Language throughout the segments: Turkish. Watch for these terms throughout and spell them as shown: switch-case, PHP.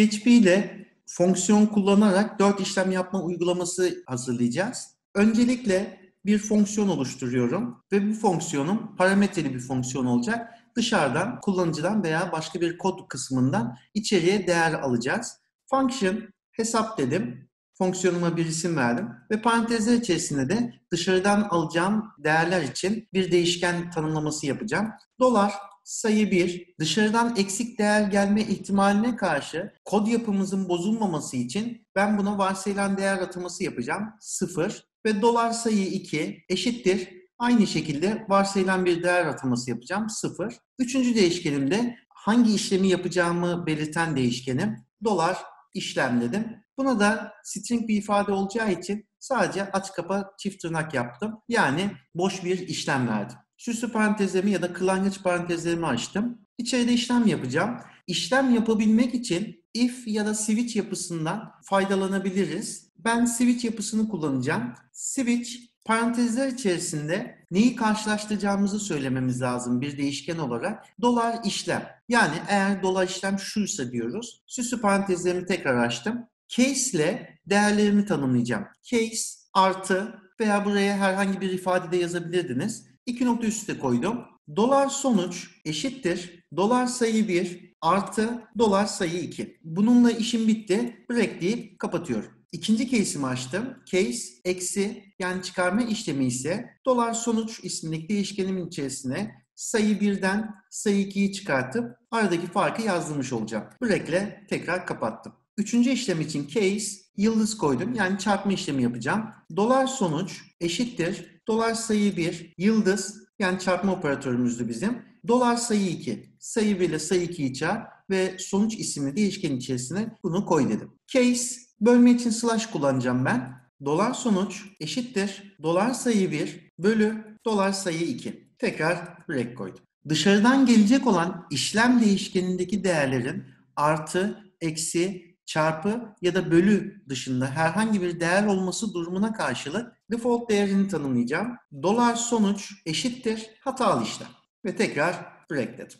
PHP ile fonksiyon kullanarak 4 işlem yapma uygulaması hazırlayacağız. Öncelikle bir fonksiyon oluşturuyorum ve bu fonksiyonum parametreli bir fonksiyon olacak. Dışarıdan, kullanıcıdan veya başka bir kod kısmından içeriye değer alacağız. Function hesap dedim. Fonksiyonuma bir isim verdim ve parantezler içerisinde de dışarıdan alacağım değerler için bir değişken tanımlaması yapacağım. Dolar sayı 1, dışarıdan eksik değer gelme ihtimaline karşı kod yapımızın bozulmaması için ben buna varsayılan değer ataması yapacağım. 0 ve dolar sayı 2 eşittir. Aynı şekilde varsayılan bir değer ataması yapacağım. 0. Üçüncü değişkenimde hangi işlemi yapacağımı belirten değişkenim. Dolar işlem dedim. Buna da string bir ifade olacağı için sadece aç kapa çift tırnak yaptım. Yani boş bir işlem verdim. Süslü parantezlerimi ya da kırlangıç parantezlerimi açtım. İçeride işlem yapacağım. İşlem yapabilmek için if ya da switch yapısından faydalanabiliriz. Ben switch yapısını kullanacağım. Switch parantezler içerisinde neyi karşılaştıracağımızı söylememiz lazım bir değişken olarak. Dolar işlem. Yani eğer dolar işlem şuysa diyoruz. Süslü parantezlerimi tekrar açtım. Case ile değerlerimi tanımlayacağım. Case artı veya buraya herhangi bir ifade de yazabilirdiniz. 2 nokta üstüne koydum. Dolar sonuç eşittir. Dolar sayı 1 artı dolar sayı 2. Bununla işim bitti. Break deyip kapatıyorum. İkinci case'imi açtım. Case eksi yani çıkarma işlemi ise dolar sonuç isimli değişkenimin içerisine sayı 1'den sayı 2'yi çıkartıp aradaki farkı yazdırmış olacağım. Break ile tekrar kapattım. Üçüncü işlem için case yıldız koydum. Yani çarpma işlemi yapacağım. Dolar sonuç eşittir. Dolar sayı 1 yıldız yani çarpma operatörümüzdü bizim. Dolar sayı 2. Sayı 1 ile sayı 2'yi çarp ve sonuç isimli değişken içerisine bunu koy dedim. Case bölme için slash kullanacağım ben. Dolar sonuç eşittir. Dolar sayı 1 bölü dolar sayı 2. Tekrar break koydum. Dışarıdan gelecek olan işlem değişkenindeki değerlerin artı, eksi, çarpı ya da bölü dışında herhangi bir değer olması durumuna karşılık default değerini tanımlayacağım. Dolar sonuç eşittir hatalı işlem. Ve tekrar break dedim.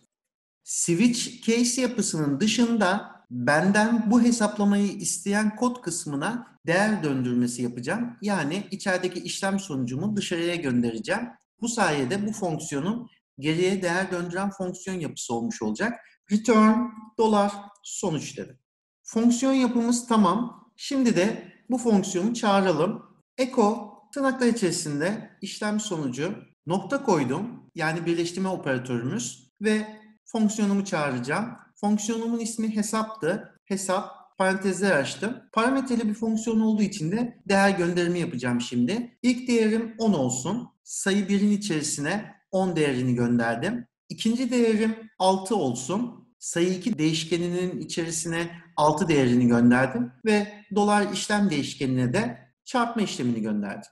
Switch case yapısının dışında benden bu hesaplamayı isteyen kod kısmına değer döndürmesi yapacağım. Yani içerideki işlem sonucumu dışarıya göndereceğim. Bu sayede bu fonksiyonun geriye değer döndüren fonksiyon yapısı olmuş olacak. Return dolar sonuç dedim. Fonksiyon yapımız tamam. Şimdi de bu fonksiyonu çağıralım. Echo tırnaklar içerisinde işlem sonucu nokta koydum. Yani birleştirme operatörümüz ve fonksiyonumu çağıracağım. Fonksiyonumun ismi hesaptı. Hesap parantezler açtım. Parametreli bir fonksiyon olduğu için de değer gönderimi yapacağım şimdi. İlk değerim 10 olsun. Sayı 1'in içerisine 10 değerini gönderdim. İkinci değerim 6 olsun. Sayı 2 değişkeninin içerisine 6 değerini gönderdim ve dolar işlem değişkenine de çarpma işlemini gönderdim.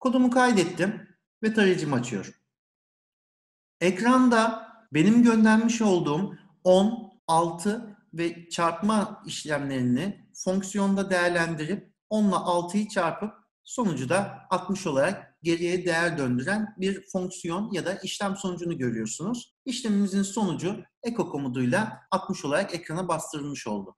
Kodumu kaydettim ve tarayıcımı açıyorum. Ekranda benim göndermiş olduğum 10, 6 ve çarpma işlemlerini fonksiyonda değerlendirip 10 ile 6'yı çarpıp sonucu da 60 olarak geriye değer döndüren bir fonksiyon ya da işlem sonucunu görüyorsunuz. İşlemimizin sonucu echo komutuyla 60 olarak ekrana bastırılmış oldu.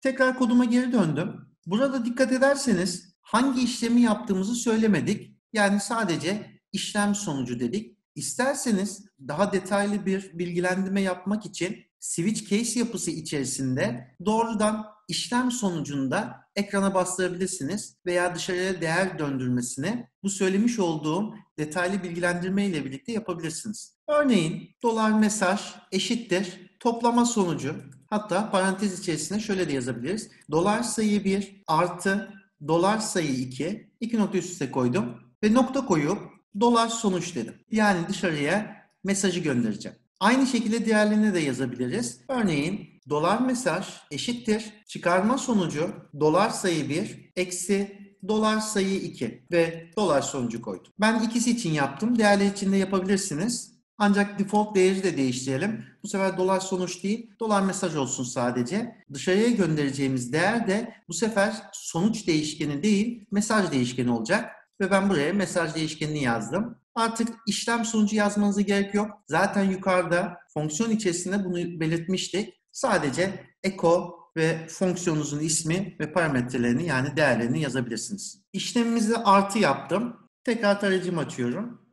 Tekrar koduma geri döndüm. Burada dikkat ederseniz hangi işlemi yaptığımızı söylemedik. Yani sadece işlem sonucu dedik. İsterseniz daha detaylı bir bilgilendirme yapmak için switch case yapısı içerisinde doğrudan işlem sonucunda ekrana bastırabilirsiniz veya dışarıya değer döndürmesini bu söylemiş olduğum detaylı bilgilendirme ile birlikte yapabilirsiniz. Örneğin dolar mesaj eşittir toplama sonucu, hatta parantez içerisine şöyle de yazabiliriz. Dolar sayı 1 artı dolar sayı 2, 2 nokta üst üste koydum ve nokta koyup dolar sonuç dedim. Yani dışarıya mesajı göndereceğim. Aynı şekilde diğerlerine de yazabiliriz. Örneğin dolar mesaj eşittir çıkarma sonucu dolar sayı 1 eksi dolar sayı 2 ve dolar sonucu koydum. Ben ikisi için yaptım. Değerler için de yapabilirsiniz. Ancak default değeri de değiştirelim. Bu sefer dolar sonuç değil, dolar mesaj olsun sadece. Dışarıya göndereceğimiz değer de bu sefer sonuç değişkeni değil, mesaj değişkeni olacak. Ve ben buraya mesaj değişkenini yazdım. Artık işlem sonucu yazmanıza gerek yok. Zaten yukarıda fonksiyon içerisinde bunu belirtmiştik. Sadece echo ve fonksiyonunuzun ismi ve parametrelerini yani değerlerini yazabilirsiniz. İşlemimizi artı yaptım. Tekrar tarayıcımı açıyorum.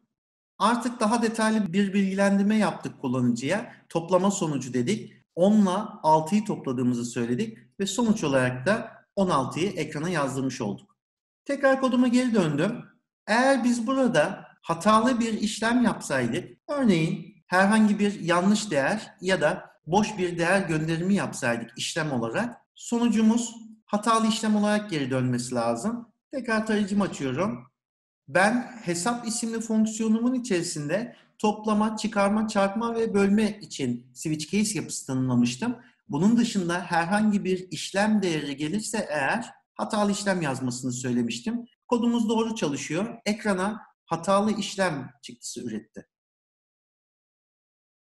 Artık daha detaylı bir bilgilendirme yaptık kullanıcıya. Toplama sonucu dedik. 10'la 6'yı topladığımızı söyledik ve sonuç olarak da 16'yı ekrana yazdırmış olduk. Tekrar koduma geri döndüm. Eğer biz burada hatalı bir işlem yapsaydık, örneğin herhangi bir yanlış değer ya da boş bir değer gönderimi yapsaydık işlem olarak, sonucumuz hatalı işlem olarak geri dönmesi lazım. Tekrar tarayıcımı açıyorum. Ben hesap isimli fonksiyonumun içerisinde toplama, çıkarma, çarpma ve bölme için switch case yapısı tanımlamıştım. Bunun dışında herhangi bir işlem değeri gelirse eğer hatalı işlem yazmasını söylemiştim. Kodumuz doğru çalışıyor. Ekrana hatalı işlem çıktısı üretti.